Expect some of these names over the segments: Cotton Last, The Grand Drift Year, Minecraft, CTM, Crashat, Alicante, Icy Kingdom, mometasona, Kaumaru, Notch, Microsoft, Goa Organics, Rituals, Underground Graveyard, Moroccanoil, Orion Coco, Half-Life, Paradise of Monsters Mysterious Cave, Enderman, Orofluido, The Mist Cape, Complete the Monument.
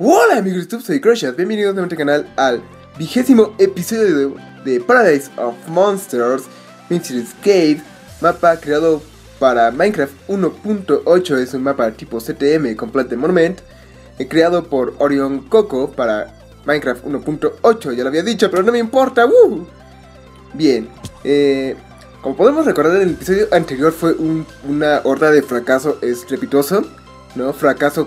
Hola amigos de YouTube, soy Crashat, bienvenidos nuevamente al canal al 20º episodio de Paradise of Monsters Mysterious Cave, mapa creado para Minecraft 1.8, es un mapa tipo CTM, Complete the Monument, creado por Orion Coco para Minecraft 1.8, ya lo había dicho, pero no me importa, ¡woo! Bien, como podemos recordar, en el episodio anterior fue una horda de fracaso estrepitoso, ¿no? Fracaso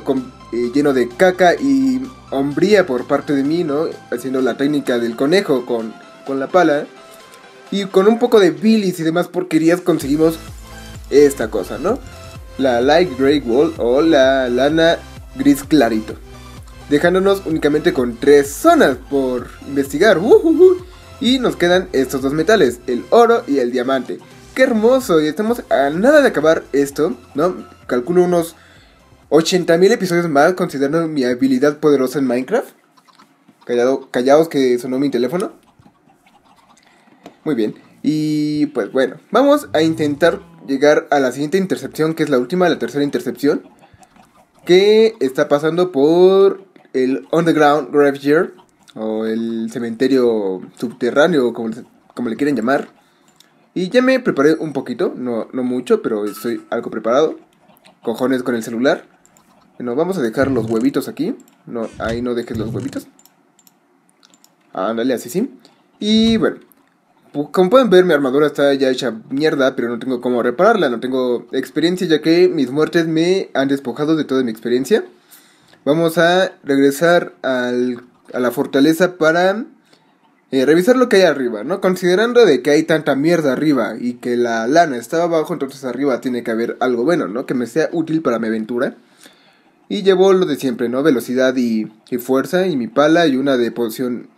lleno de caca y hombría por parte de mí, ¿no? Haciendo la técnica del conejo con la pala. Y con un poco de bilis y demás porquerías conseguimos esta cosa, ¿no? La Light Grey Wall o la lana gris clarito. Dejándonos únicamente con 3 zonas por investigar. Y nos quedan estos 2 metales, el oro y el diamante. ¡Qué hermoso! Y estamos a nada de acabar esto, ¿no? Calculo unos 80.000 episodios más, considerando mi habilidad poderosa en Minecraft. Callaos que sonó mi teléfono. Muy bien. Y pues bueno, vamos a intentar llegar a la siguiente intercepción, que es la última, la tercera intercepción, que está pasando por el Underground Graveyard, o el cementerio subterráneo, como le quieren llamar. Y ya me preparé un poquito, no mucho, pero estoy algo preparado. Cojones con el celular. Bueno, vamos a dejar los huevitos aquí. No, ahí no dejes los huevitos. Ándale, así sí. Y bueno, pues como pueden ver, mi armadura está ya hecha mierda, pero no tengo cómo repararla, no tengo experiencia, ya que mis muertes me han despojado de toda mi experiencia. Vamos a regresar a la fortaleza para revisar lo que hay arriba, ¿no? Considerando de que hay tanta mierda arriba y que la lana estaba abajo, entonces arriba tiene que haber algo bueno, ¿no? Que me sea útil para mi aventura. Y llevo lo de siempre, ¿no? Velocidad y fuerza, y mi pala, y una porción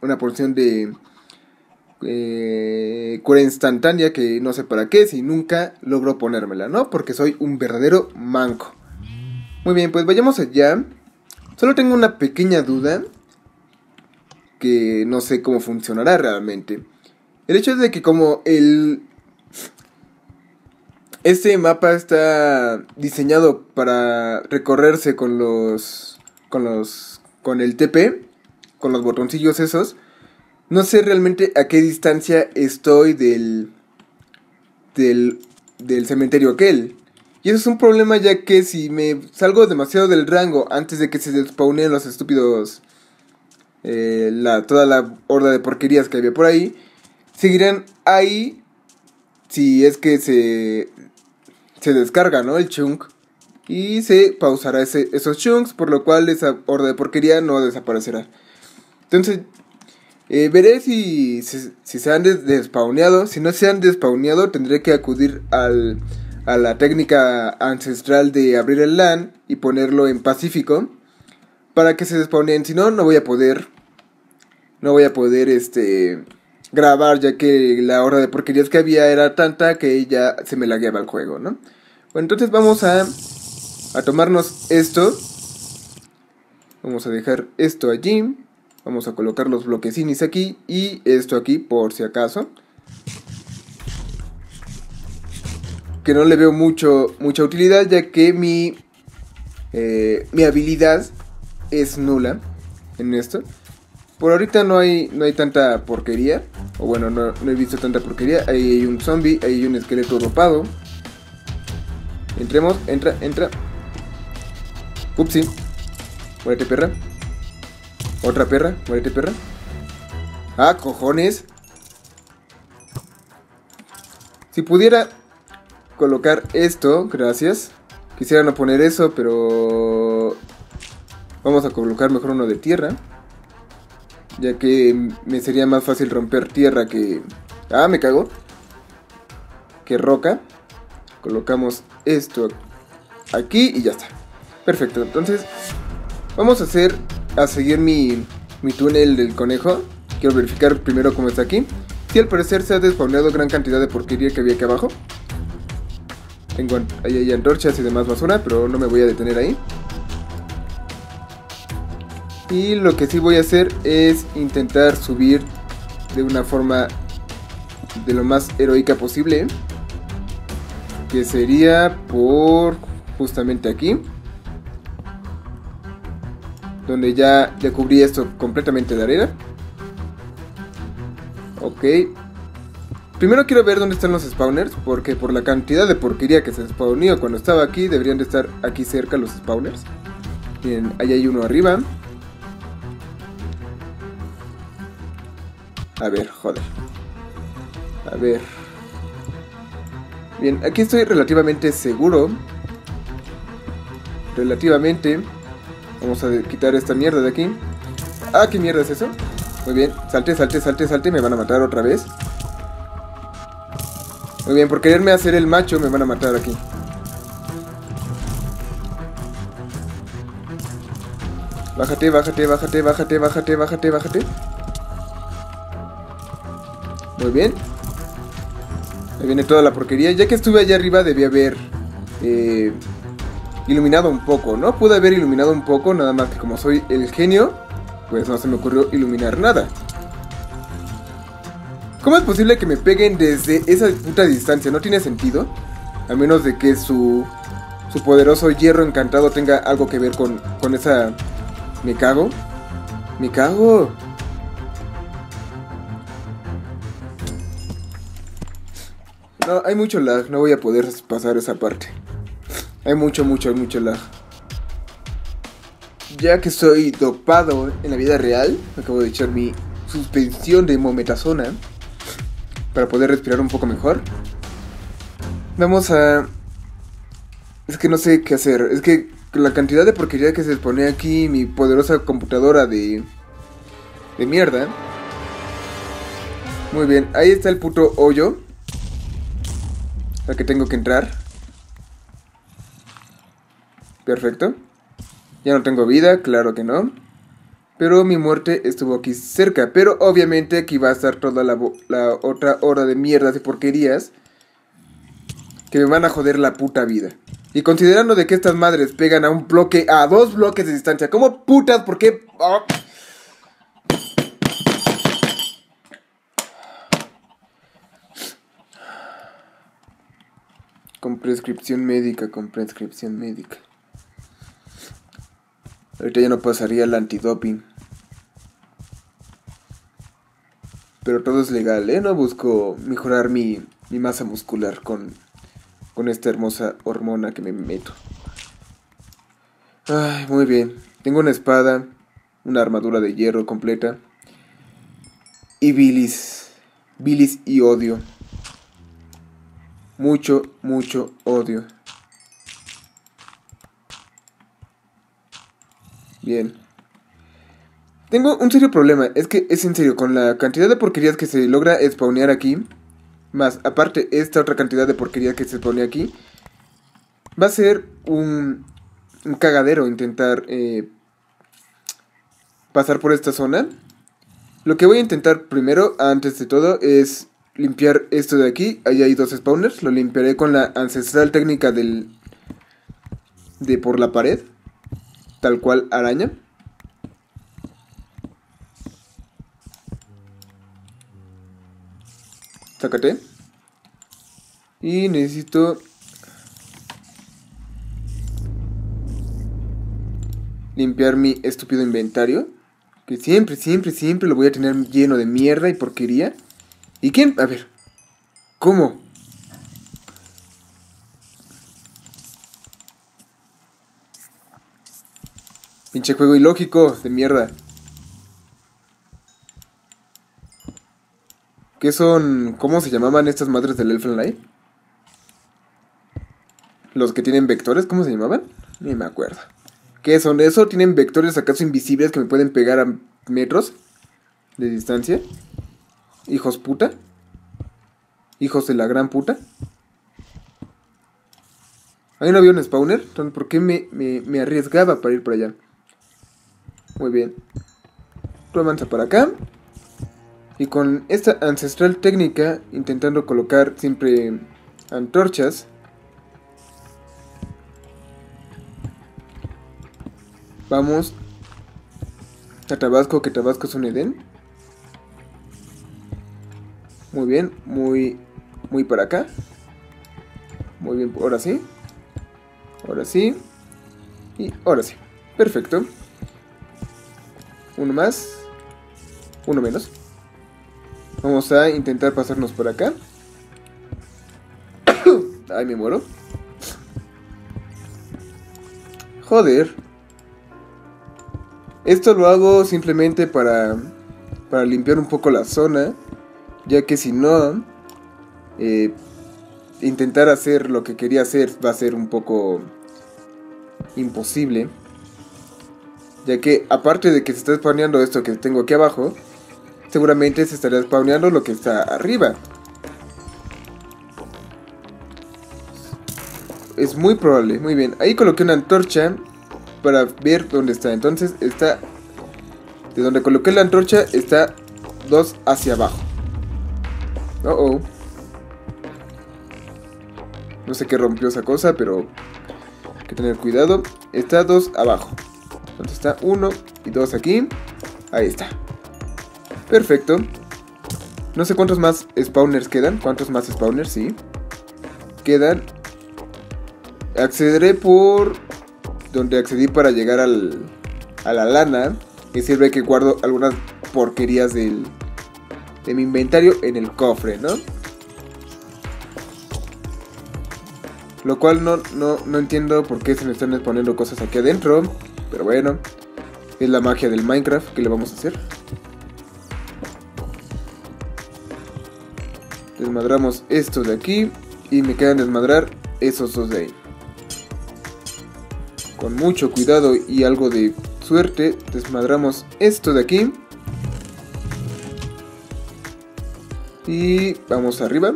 de cura instantánea, que no sé para qué, si nunca logro ponérmela, ¿no? Porque soy un verdadero manco. Muy bien, pues vayamos allá. Solo tengo una pequeña duda, que no sé cómo funcionará realmente. El hecho es de que como este mapa está diseñado para recorrerse con el TP, con los botoncillos esos, no sé realmente a qué distancia estoy del cementerio aquel. Y eso es un problema, ya que si me salgo demasiado del rango antes de que se despawnen los estúpidos, toda la horda de porquerías que había por ahí, seguirán ahí si es que se descarga, ¿no? El chunk, y se pausará esos chunks, por lo cual esa horda de porquería no desaparecerá. Entonces veré si se han despawneado. Si no se han despawneado, tendré que acudir a la técnica ancestral de abrir el LAN y ponerlo en pacífico para que se despawnen. Si no, no voy a poder grabar, ya que la horda de porquerías que había era tanta que ya se me lagueaba el juego, ¿no? Bueno, entonces vamos a tomarnos esto. Vamos a dejar esto allí. Vamos a colocar los bloquecinis aquí y esto aquí, por si acaso. Que no le veo mucha utilidad, ya que mi habilidad es nula en esto. Por ahorita no hay tanta porquería. O bueno, no he visto tanta porquería. Ahí hay un zombie, ahí hay un esqueleto ropado. Entremos, entra. Upsi. Muérete, perra. Otra perra, muérete, perra. ¡Ah, cojones! Si pudiera colocar esto, gracias. Quisiera no poner eso, pero vamos a colocar mejor uno de tierra, ya que me sería más fácil romper tierra que... ¡Ah, me cago! Que roca. Colocamos esto aquí y ya está. Perfecto, entonces vamos a seguir mi túnel del conejo. Quiero verificar primero cómo está aquí. Sí, al parecer se ha despawneado gran cantidad de porquería que había aquí abajo. Tengo ahí hay antorchas y demás basura, pero no me voy a detener ahí. Y lo que sí voy a hacer es intentar subir de una forma de lo más heroica posible, que sería por justamente aquí. donde ya cubrí esto completamente de arena. Ok. Primero quiero ver dónde están los spawners, porque por la cantidad de porquería que se spawneó cuando estaba aquí, deberían de estar aquí cerca los spawners. Bien, ahí hay uno arriba. A ver, joder. A ver. Bien, aquí estoy relativamente seguro. Relativamente. Vamos a quitar esta mierda de aquí. Ah, ¿qué mierda es eso? Muy bien, salte, salte, salte, salte. Me van a matar otra vez. Muy bien, por quererme hacer el macho me van a matar aquí. Bájate, bájate, bájate, bájate, bájate, bájate, bájate. Muy bien. Ahí viene toda la porquería. Ya que estuve allá arriba debí haber iluminado un poco, ¿no? Pude haber iluminado un poco, nada más que como soy el genio, pues no se me ocurrió iluminar nada. ¿Cómo es posible que me peguen desde esa puta distancia? No tiene sentido. A menos de que su poderoso hierro encantado tenga algo que ver con esa... Me cago. Me cago. No, hay mucho lag. No voy a poder pasar esa parte. Hay mucho lag. Ya que soy dopado en la vida real, me acabo de echar mi suspensión de mometasona para poder respirar un poco mejor. Vamos a... Es que no sé qué hacer. Es que la cantidad de porquería que se pone aquí, mi poderosa computadora de mierda. Muy bien, ahí está el puto hoyo al que tengo que entrar. Perfecto. Ya no tengo vida, claro que no. Pero mi muerte estuvo aquí cerca. Pero obviamente aquí va a estar toda la otra hora de mierdas y porquerías que me van a joder la puta vida. Y considerando de que estas madres pegan a un bloque, a dos bloques de distancia, ¿cómo putas? ¿Por qué? Oh. Con prescripción médica, con prescripción médica. Ahorita ya no pasaría el antidoping. Pero todo es legal, ¿eh? No busco mejorar mi masa muscular con esta hermosa hormona que me meto. Ay, muy bien. Tengo una espada, una armadura de hierro completa. Y bilis. Bilis y odio. Mucho odio. Bien. Tengo un serio problema. Es que es en serio. Con la cantidad de porquerías que se logra spawnear aquí, más aparte esta otra cantidad de porquería que se spawnea aquí, va a ser un cagadero intentar pasar por esta zona. Lo que voy a intentar primero, antes de todo, es limpiar esto de aquí. Ahí hay dos spawners. Lo limpiaré con la ancestral técnica de por la pared. Tal cual araña. Sácate. Y necesito limpiar mi estúpido inventario, que siempre lo voy a tener lleno de mierda y porquería. ¿Y quién? A ver. ¿Cómo? Pinche juego ilógico de mierda. ¿Qué son? ¿Cómo se llamaban estas madres del Half-Life? ¿Los que tienen vectores? ¿Cómo se llamaban? Ni me acuerdo. ¿Qué son eso? ¿Tienen vectores acaso invisibles que me pueden pegar a metros de distancia? ¿Hijos puta? ¿Hijos de la gran puta? Ahí no había un spawner. Entonces, ¿por qué me arriesgaba para ir para allá? Muy bien. Tú avanza para acá. Y con esta ancestral técnica, intentando colocar siempre antorchas, vamos a Tabasco, que Tabasco es un Edén. Muy bien, muy para acá. Muy bien, ahora sí. Ahora sí. Y ahora sí. Perfecto. Uno más. Uno menos. Vamos a intentar pasarnos por acá. Ay, me muero. Joder. Esto lo hago simplemente para limpiar un poco la zona, ya que si no, intentar hacer lo que quería hacer va a ser un poco imposible, ya que aparte de que se está spawneando esto que tengo aquí abajo, seguramente se estará spawneando lo que está arriba. Es muy probable. Muy bien, ahí coloqué una antorcha para ver dónde está. Entonces está... de donde coloqué la antorcha está 2 hacia abajo. Oh. No sé qué rompió esa cosa, pero hay que tener cuidado. Está 2 abajo. Entonces está 1 y 2 aquí. Ahí está. Perfecto. No sé cuántos más spawners quedan. ¿Cuántos más spawners? Sí. Quedan. Accederé por donde accedí para llegar a la lana, que sirve que guardo algunas porquerías de mi inventario en el cofre, ¿no? Lo cual no entiendo por qué se me están poniendo cosas aquí adentro. Pero bueno, es la magia del Minecraft. ¿Qué le vamos a hacer? Desmadramos estos de aquí y me quedan desmadrar esos dos de ahí. Con mucho cuidado y algo de suerte desmadramos esto de aquí. Y vamos arriba.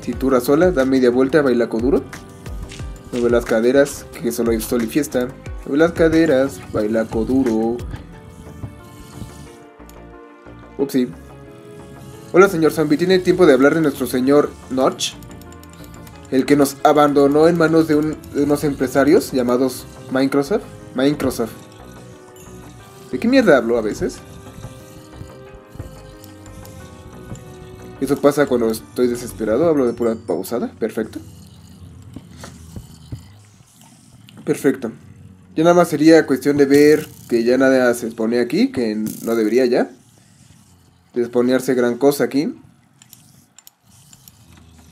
Cintura sola, da media vuelta, baila coduro. Mueve las caderas, que solo hay sol y fiesta. Mueve las caderas, baila coduro. Upsi. Hola, señor zombie, ¿tiene tiempo de hablar de nuestro señor Notch? El que nos abandonó en manos de unos empresarios llamados Microsoft. ¿De qué mierda hablo a veces? Eso pasa cuando estoy desesperado, hablo de pura pausada. Perfecto. Perfecto. Ya nada más sería cuestión de ver que ya nada se expone aquí, que no debería ya exponerse gran cosa aquí.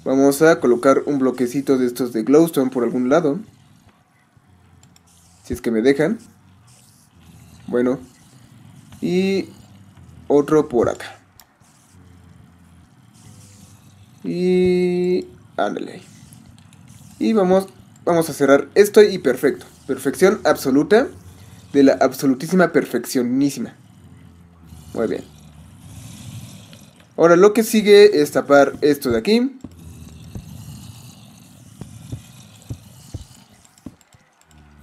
Vamos a colocar un bloquecito de estos de glowstone por algún lado. Si es que me dejan. Bueno. Y otro por acá. Y... ándale. Y vamos a cerrar esto y perfecto. Perfección absoluta. De la absolutísima perfeccionísima. Muy bien. Ahora lo que sigue es tapar esto de aquí.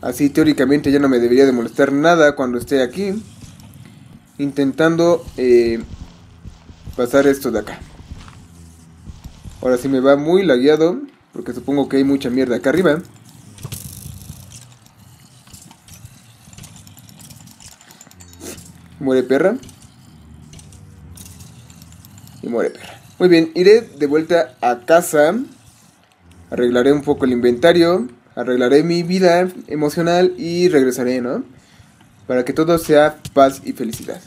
Así teóricamente ya no me debería de molestar nada cuando esté aquí. Intentando pasar esto de acá. Ahora sí me va muy lagueado, porque supongo que hay mucha mierda acá arriba. Muere perra. Y muere perra. Muy bien, iré de vuelta a casa. Arreglaré un poco el inventario. Arreglaré mi vida emocional y regresaré, ¿no? Para que todo sea paz y felicidad.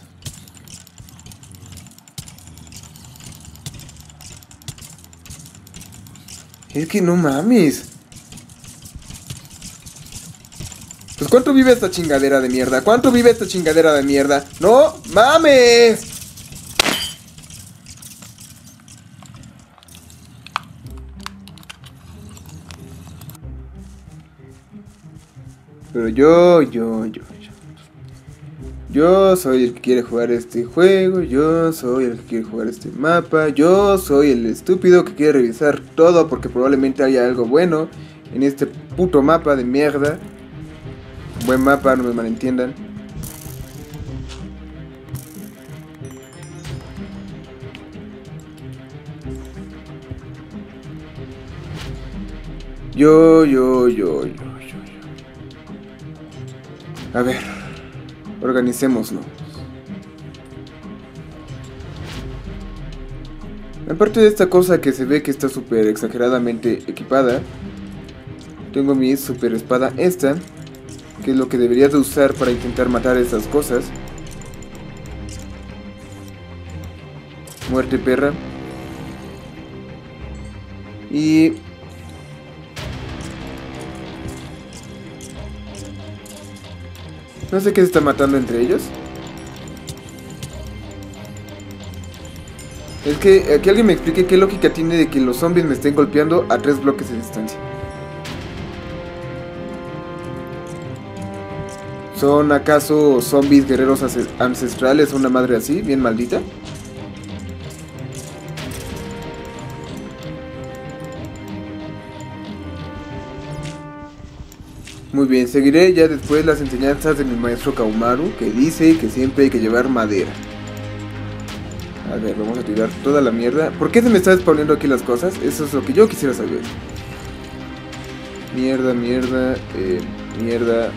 Es que no mames. Pues ¿cuánto vive esta chingadera de mierda? ¿Cuánto vive esta chingadera de mierda? ¡No mames! Pero yo soy el que quiere jugar este juego, yo soy el que quiere jugar este mapa, yo soy el estúpido que quiere revisar todo porque probablemente haya algo bueno en este puto mapa de mierda. Buen mapa, no me malentiendan. Yo. A ver, organicémoslo. Aparte de esta cosa que se ve que está súper exageradamente equipada, tengo mi super espada esta, que es lo que debería de usar para intentar matar estas cosas. Muerte, perra. Y... no sé qué se está matando entre ellos. Es que aquí alguien me explique qué lógica tiene de que los zombies me estén golpeando a 3 bloques de distancia. ¿Son acaso zombies guerreros ancestrales o una madre así, bien maldita? Muy bien, seguiré ya después las enseñanzas de mi maestro Kaumaru, que dice que siempre hay que llevar madera. A ver, vamos a tirar toda la mierda. ¿Por qué se me está spawneando aquí las cosas? Eso es lo que yo quisiera saber. Mierda, mierda, mierda,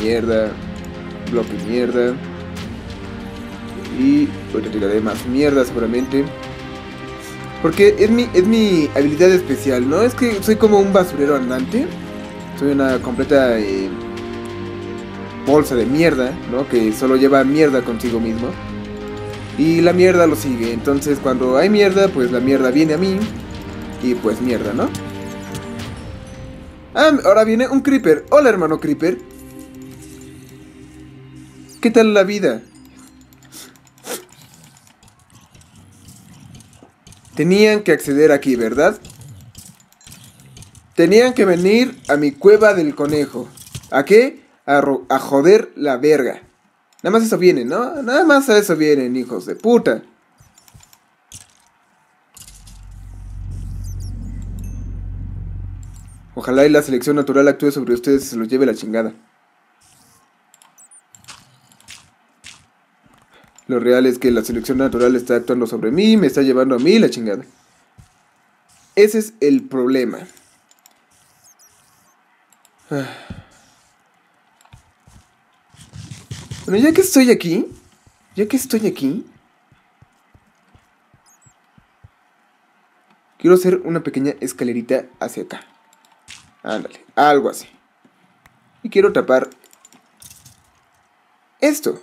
mierda, bloque mierda. Y ahorita tiraré más mierda seguramente. Porque es mi habilidad especial, ¿no? Es que soy como un basurero andante. Soy una completa bolsa de mierda, ¿no? Que solo lleva mierda consigo mismo. Y la mierda lo sigue. Entonces cuando hay mierda, pues la mierda viene a mí. Y pues mierda, ¿no? Ah, ahora viene un creeper. Hola, hermano creeper. ¿Qué tal la vida? Tenían que acceder aquí, ¿verdad? Tenían que venir a mi cueva del conejo. ¿A qué? A joder la verga. Nada más eso vienen, ¿no? Nada más a eso vienen, hijos de puta. Ojalá y la selección natural actúe sobre ustedes y se los lleve la chingada. Lo real es que la selección natural está actuando sobre mí y me está llevando a mí la chingada. Ese es el problema. Bueno, ya que estoy aquí, quiero hacer una pequeña escalerita hacia acá. Ándale, algo así. Y quiero tapar esto.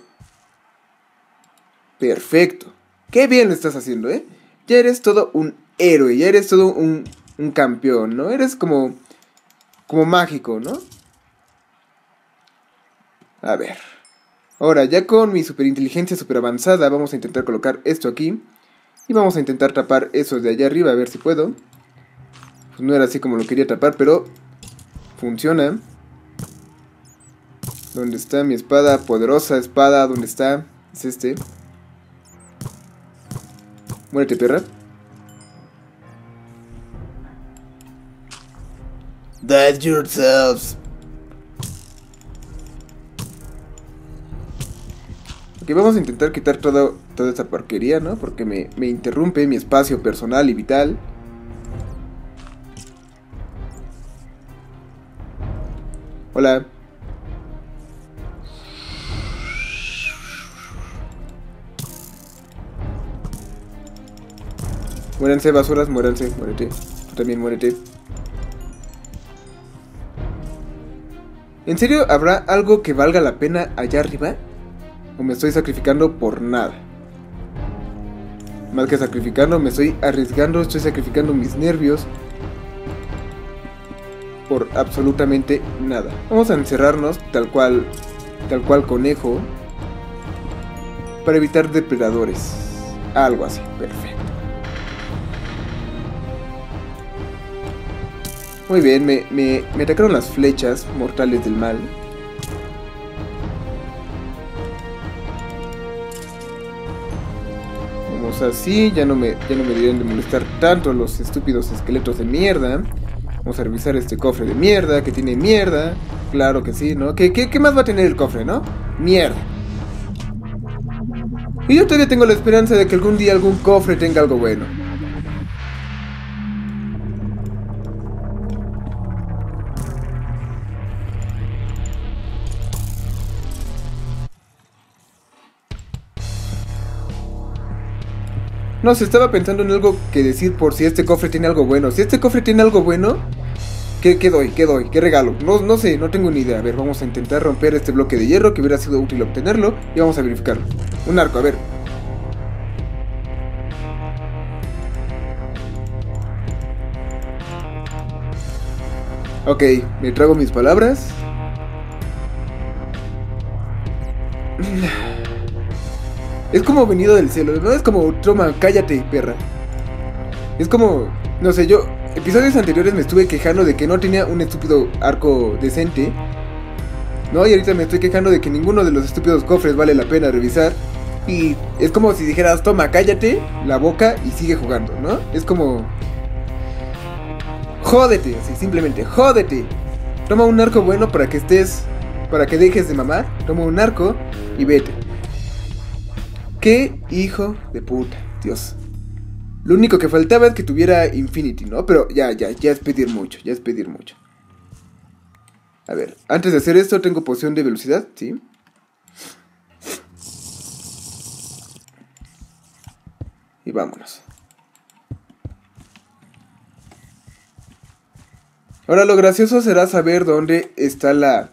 Perfecto. Qué bien lo estás haciendo, ¿eh? Ya eres todo un héroe, ya eres todo un campeón, ¿no? Eres como mágico, ¿no? A ver. Ahora, ya con mi superinteligencia super avanzada, vamos a intentar colocar esto aquí. Y vamos a intentar tapar eso de allá arriba, a ver si puedo. Pues no era así como lo quería tapar, pero funciona. ¿Dónde está mi espada? Poderosa espada, ¿dónde está? Es este. Muérete, perra. Die yourselves. Ok, vamos a intentar quitar toda esta porquería, ¿no? Porque me interrumpe mi espacio personal y vital. Hola. Muéranse, basuras, muéranse, muérete. Tú también muérete. ¿En serio habrá algo que valga la pena allá arriba? ¿O me estoy sacrificando por nada? Más que sacrificando, me estoy arriesgando, estoy sacrificando mis nervios por absolutamente nada. Vamos a encerrarnos tal cual conejo, para evitar depredadores. Algo así, perfecto. Muy bien, me atacaron las flechas mortales del mal. Vamos así, ya no me deberían de molestar tanto los estúpidos esqueletos de mierda. Vamos a revisar este cofre de mierda, que tiene mierda. Claro que sí, ¿no? ¿Qué más va a tener el cofre, no? Mierda. Y yo todavía tengo la esperanza de que algún día algún cofre tenga algo bueno. No, se estaba pensando en algo que decir por si este cofre tiene algo bueno. Si este cofre tiene algo bueno, ¿qué doy? ¿Qué regalo? No sé, no tengo ni idea. A ver, vamos a intentar romper este bloque de hierro que hubiera sido útil obtenerlo. Y vamos a verificarlo. Un arco, a ver. Ok, me trago mis palabras. Es como venido del cielo, ¿no? Es como, toma, cállate, perra. Es como, no sé, yo... Episodios anteriores me estuve quejando de que no tenía un estúpido arco decente, ¿no? Y ahorita me estoy quejando de que ninguno de los estúpidos cofres vale la pena revisar. Y es como si dijeras, toma, cállate la boca y sigue jugando, ¿no? Es como... Jódete, así, simplemente, jódete. Toma un arco bueno para que estés... Para que dejes de mamar. Toma un arco y vete. ¡Qué hijo de puta! Dios. Lo único que faltaba es que tuviera Infinity, ¿no? Pero ya es pedir mucho, ya es pedir mucho. A ver, antes de hacer esto tengo poción de velocidad, ¿sí? Y vámonos. Ahora lo gracioso será saber dónde está la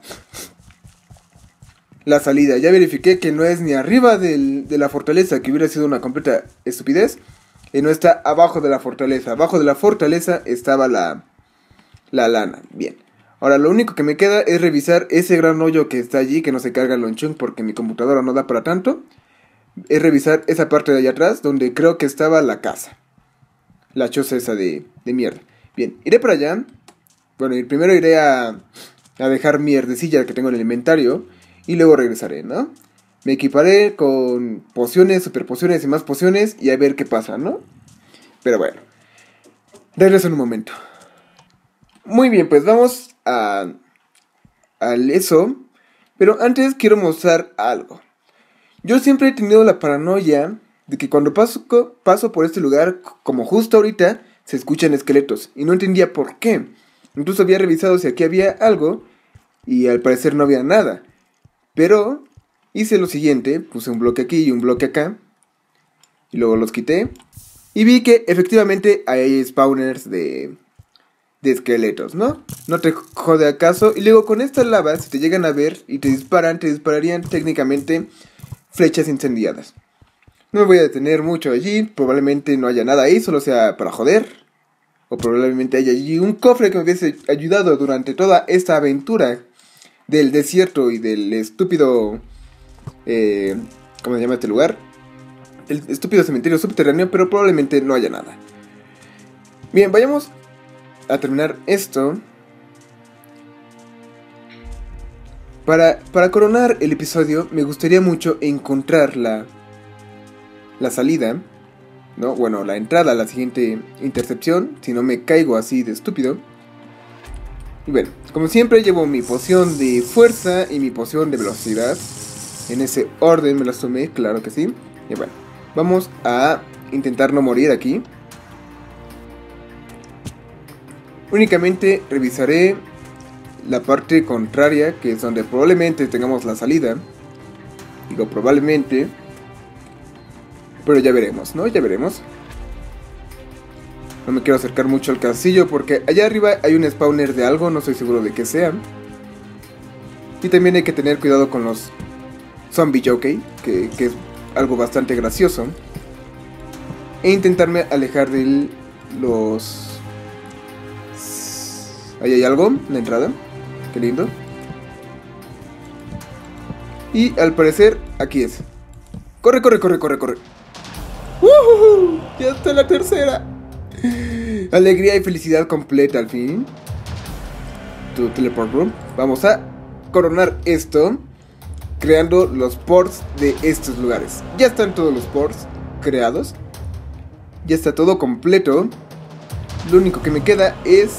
salida. Ya verifiqué que no es ni arriba de la fortaleza, que hubiera sido una completa estupidez. Y no está abajo de la fortaleza. Abajo de la fortaleza estaba la lana. Bien. Ahora lo único que me queda es revisar ese gran hoyo que está allí, que no se carga el Lonchung porque mi computadora no da para tanto. Es revisar esa parte de allá atrás donde creo que estaba la casa. La choza esa de mierda. Bien, iré para allá. Bueno, primero iré a dejar mierdecilla que tengo en el inventario. Y luego regresaré, ¿no? Me equiparé con pociones, super pociones y más pociones. Y a ver qué pasa, ¿no? Pero bueno. Regreso en un momento. Muy bien, pues vamos al eso. Pero antes quiero mostrar algo. Yo siempre he tenido la paranoia de que cuando paso por este lugar, como justo ahorita, se escuchan esqueletos. Y no entendía por qué. Incluso había revisado si aquí había algo. Y al parecer no había nada. Pero... hice lo siguiente, puse un bloque aquí y un bloque acá. Y luego los quité. Y vi que efectivamente hay spawners de esqueletos, ¿no? No te jode acaso. Y luego con estas lavas, si te llegan a ver y te dispararían técnicamente flechas incendiadas. No me voy a detener mucho allí. Probablemente no haya nada ahí, solo sea para joder. O probablemente haya allí un cofre que me hubiese ayudado durante toda esta aventura del desierto y del estúpido... ¿cómo se llama este lugar? El estúpido cementerio subterráneo, pero probablemente no haya nada. Bien, vayamos a terminar esto. Para coronar el episodio, me gustaría mucho encontrar la salida, ¿no? Bueno, la entrada a la siguiente intercepción, si no me caigo así de estúpido. Y bueno, como siempre llevo mi poción de fuerza y mi poción de velocidad. En ese orden me las tomé, claro que sí. Y bueno, vamos a intentar no morir aquí. Únicamente revisaré la parte contraria, que es donde probablemente tengamos la salida. Digo probablemente, pero ya veremos, ¿no? Ya veremos. No me quiero acercar mucho al castillo porque allá arriba hay un spawner de algo, no estoy seguro de qué sea. Y también hay que tener cuidado con los... Zombie Jockey, que es algo bastante gracioso. E intentarme alejar de los... Ahí hay algo, la entrada. Qué lindo. Y al parecer, aquí es. ¡Corre, corre, corre, corre, corre! ¡Woohoo! ¡Ya está la tercera! Alegría y felicidad completa al fin. Tu teleport room. Vamos a coronar esto creando los ports de estos lugares. Ya están todos los ports creados. Ya está todo completo. Lo único que me queda es...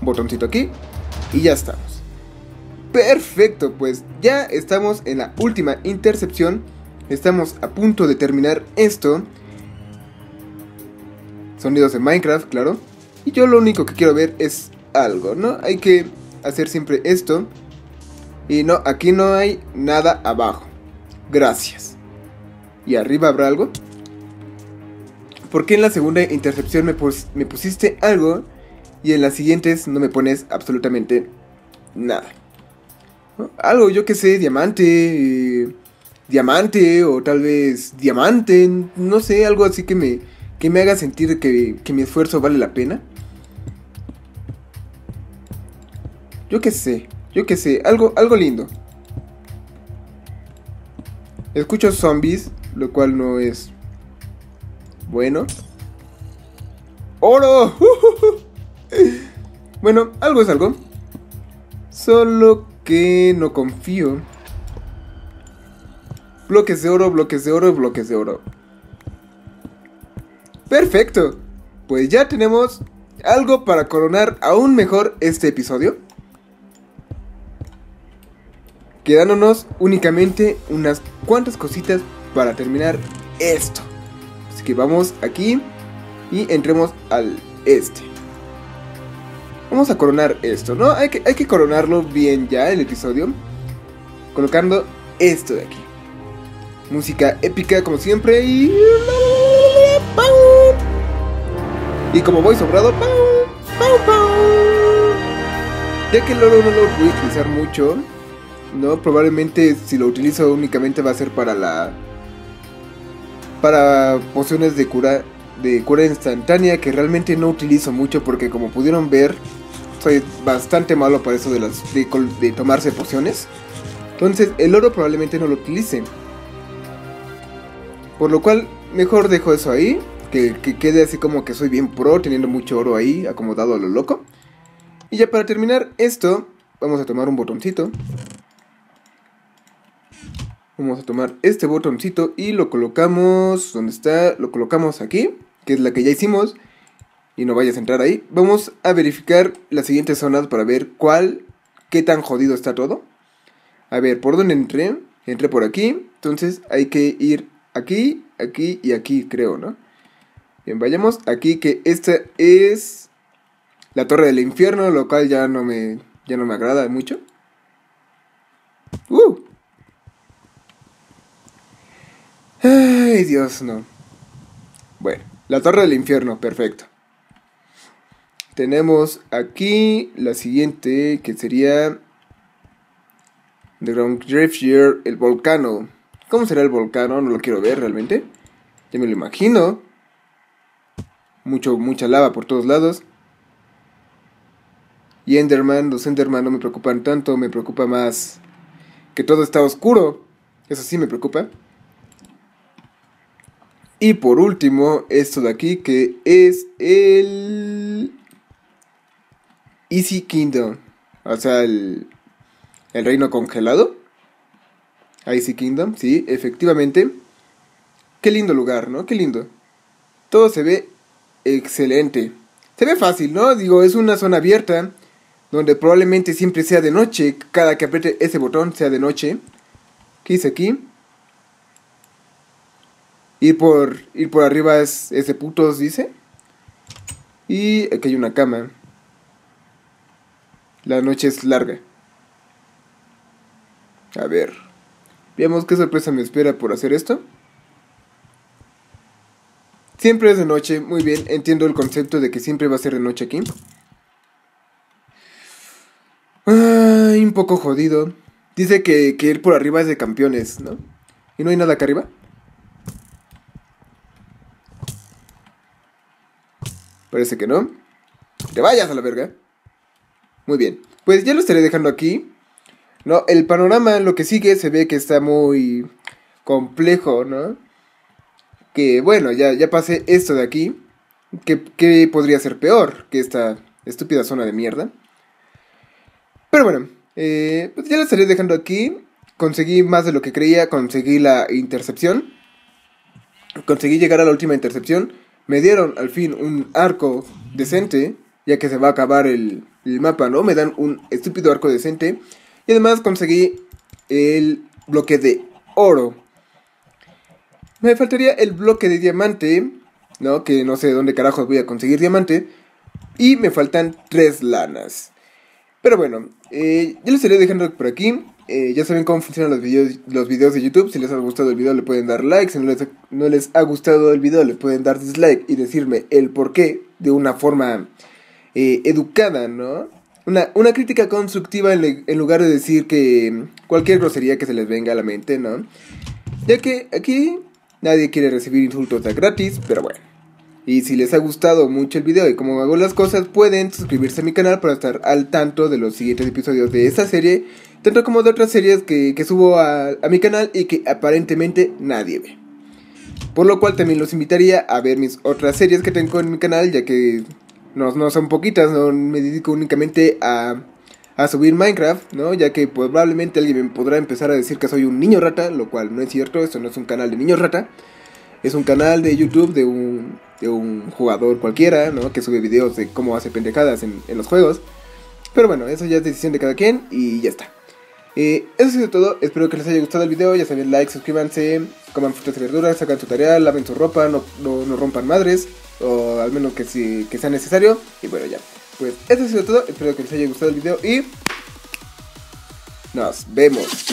botoncito aquí. Y ya estamos. Perfecto, pues ya estamos en la última intercepción. Estamos a punto de terminar esto. Sonidos de Minecraft, claro. Y yo lo único que quiero ver es algo, ¿no? Hay que... hacer siempre esto. Y no, aquí no hay nada abajo. Gracias. ¿Y arriba habrá algo? ¿Por qué en la segunda intercepción me pusiste algo y en las siguientes no me pones absolutamente nada? ¿No? Algo, yo que sé, diamante o tal vez diamante, no sé, algo así que me que me haga sentir que mi esfuerzo vale la pena. Yo qué sé, algo lindo. Escucho zombies, lo cual no es bueno. ¡Oro! Bueno, algo es algo. Solo que no confío. Bloques de oro, bloques de oro, bloques de oro. ¡Perfecto! Pues ya tenemos algo para coronar aún mejor este episodio. Quedándonos únicamente unas cuantas cositas para terminar esto. Así que vamos aquí y entremos al este. Vamos a coronar esto, ¿no? Hay que coronarlo bien ya el episodio. Colocando esto de aquí. Música épica como siempre y... Y como voy sobrado... Ya que el oro no lo voy a utilizar mucho, ¿no? Probablemente si lo utilizo únicamente va a ser para la... para pociones de cura... de cura instantánea, que realmente no utilizo mucho porque, como pudieron ver, soy bastante malo para eso de las de tomarse pociones. Entonces el oro probablemente no lo utilice, por lo cual mejor dejo eso ahí, que quede así como que soy bien pro teniendo mucho oro ahí acomodado a lo loco. Y ya para terminar esto vamos a tomar un botoncito. Vamos a tomar este botoncito y lo colocamos donde está, lo colocamos aquí, que es la que ya hicimos, y no vayas a entrar ahí. Vamos a verificar las siguientes zonas para ver qué tan jodido está todo. A ver, ¿por dónde entré? Entré por aquí, entonces hay que ir aquí, aquí y aquí, creo, ¿no? Bien, vayamos aquí, que esta es la torre del infierno, lo cual ya no me agrada mucho. ¡Uh! Ay, Dios, no. Bueno, la torre del infierno, perfecto. Tenemos aquí la siguiente, que sería The Grand Drift Year, el volcano. ¿Cómo será el volcano? No lo quiero ver realmente. Ya me lo imagino. Mucha lava por todos lados. Y Enderman, los Enderman no me preocupan tanto. Me preocupa más que todo está oscuro. Eso sí me preocupa. Y por último, esto de aquí, que es el Icy Kingdom. O sea, el reino congelado. Icy Kingdom, sí, efectivamente. Qué lindo lugar, ¿no? Qué lindo. Todo se ve excelente. Se ve fácil, ¿no? Digo, es una zona abierta, donde probablemente siempre sea de noche. Cada que apriete ese botón sea de noche. ¿Qué hice aquí? Ir por arriba es ese putos, dice. Y aquí hay una cama. La noche es larga. A ver. Veamos qué sorpresa me espera por hacer esto. Siempre es de noche. Muy bien, entiendo el concepto de que siempre va a ser de noche aquí. Ay, un poco jodido. Dice que ir por arriba es de campeones, ¿no? ¿Y no hay nada acá arriba? Parece que no. ¡Te vayas a la verga! Muy bien. Pues ya lo estaré dejando aquí. No, el panorama, lo que sigue, se ve que está muy complejo, ¿no? Que bueno, ya pasé esto de aquí. Que podría ser peor que esta estúpida zona de mierda. Pero bueno, pues ya lo estaré dejando aquí. Conseguí más de lo que creía. Conseguí la intercepción. Conseguí llegar a la última intercepción. Me dieron al fin un arco decente, ya que se va a acabar el mapa, ¿no? Me dan un estúpido arco decente. Y además conseguí el bloque de oro. Me faltaría el bloque de diamante, ¿no? Que no sé dónde carajos voy a conseguir diamante. Y me faltan 3 lanas. Pero bueno, ya les estaré dejando por aquí. Ya saben cómo funcionan los videos de YouTube. Si les ha gustado el video le pueden dar like. Si no les ha gustado el video le pueden dar dislike y decirme el porqué de una forma educada, ¿no? Una crítica constructiva en lugar de decir que cualquier grosería que se les venga a la mente, ¿no? Ya que aquí nadie quiere recibir insultos de gratis, pero bueno. Y si les ha gustado mucho el video y cómo hago las cosas, pueden suscribirse a mi canal para estar al tanto de los siguientes episodios de esta serie, tanto como de otras series que subo a mi canal y que aparentemente nadie ve. Por lo cual también los invitaría a ver mis otras series que tengo en mi canal, ya que no son poquitas, no me dedico únicamente a subir Minecraft, ¿no? Ya que probablemente alguien me podrá empezar a decir que soy un niño rata, lo cual no es cierto, esto no es un canal de niños rata. Es un canal de YouTube de un jugador cualquiera, ¿no? Que sube videos de cómo hace pendejadas en los juegos. Pero bueno, eso ya es decisión de cada quien y ya está. Eso ha sido todo, espero que les haya gustado el video. Ya saben, like, suscríbanse, coman frutas y verduras, hagan su tarea, laven su ropa, no rompan madres, o al menos que sea necesario. Y bueno, ya, pues eso ha sido todo, espero que les haya gustado el video y nos vemos.